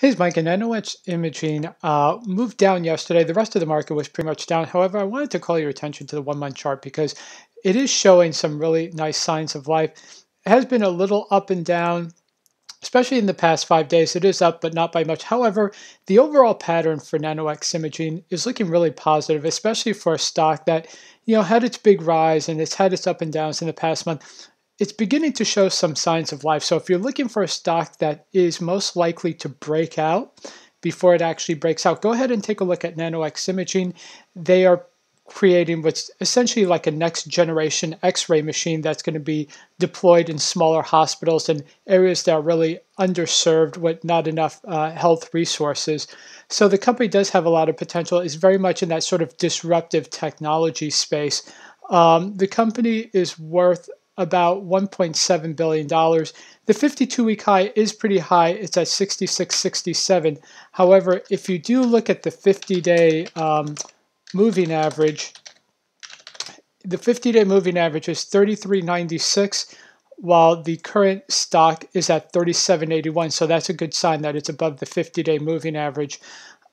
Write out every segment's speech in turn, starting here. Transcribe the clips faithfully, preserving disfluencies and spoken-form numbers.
Here's Mike and Nanox Imaging uh, moved down yesterday. The rest of the market was pretty much down. However, I wanted to call your attention to the one-month chart because it is showing some really nice signs of life. It has been a little up and down, especially in the past five days. It is up, but not by much. However, the overall pattern for Nanox Imaging is looking really positive, especially for a stock that, you know, had its big rise and it's had its up and downs in the past month. It's beginning to show some signs of life. So if you're looking for a stock that is most likely to break out before it actually breaks out, go ahead and take a look at Nanox Imaging. They are creating what's essentially like a next generation x-ray machine that's going to be deployed in smaller hospitals and areas that are really underserved with not enough uh, health resources. So the company does have a lot of potential. It's very much in that sort of disruptive technology space. Um, the company is worth about one point seven billion dollars. The fifty-two week high is pretty high. It's at sixty-six sixty-seven. However, if you do look at the fifty day um, moving average, the fifty day moving average is thirty-three ninety-six, while the current stock is at thirty-seven eighty-one. So that's a good sign that it's above the fifty day moving average.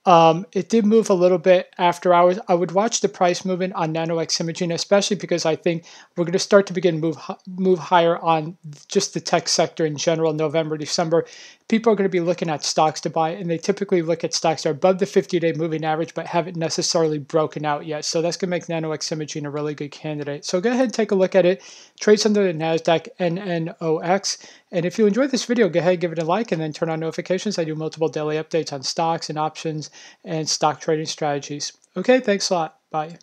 Um, it did move a little bit after hours. I would watch the price movement on Nanox Imaging, especially because I think we're going to start to begin move move higher on just the tech sector in general. November, December, people are going to be looking at stocks to buy, and they typically look at stocks that are above the fifty day moving average but haven't necessarily broken out yet. So that's going to make Nanox Imaging a really good candidate. So go ahead and take a look at it. Trades under the NASDAQ N N O X. And if you enjoyed this video, go ahead and give it a like and then turn on notifications. I do multiple daily updates on stocks and options and stock trading strategies. Okay, thanks a lot. Bye.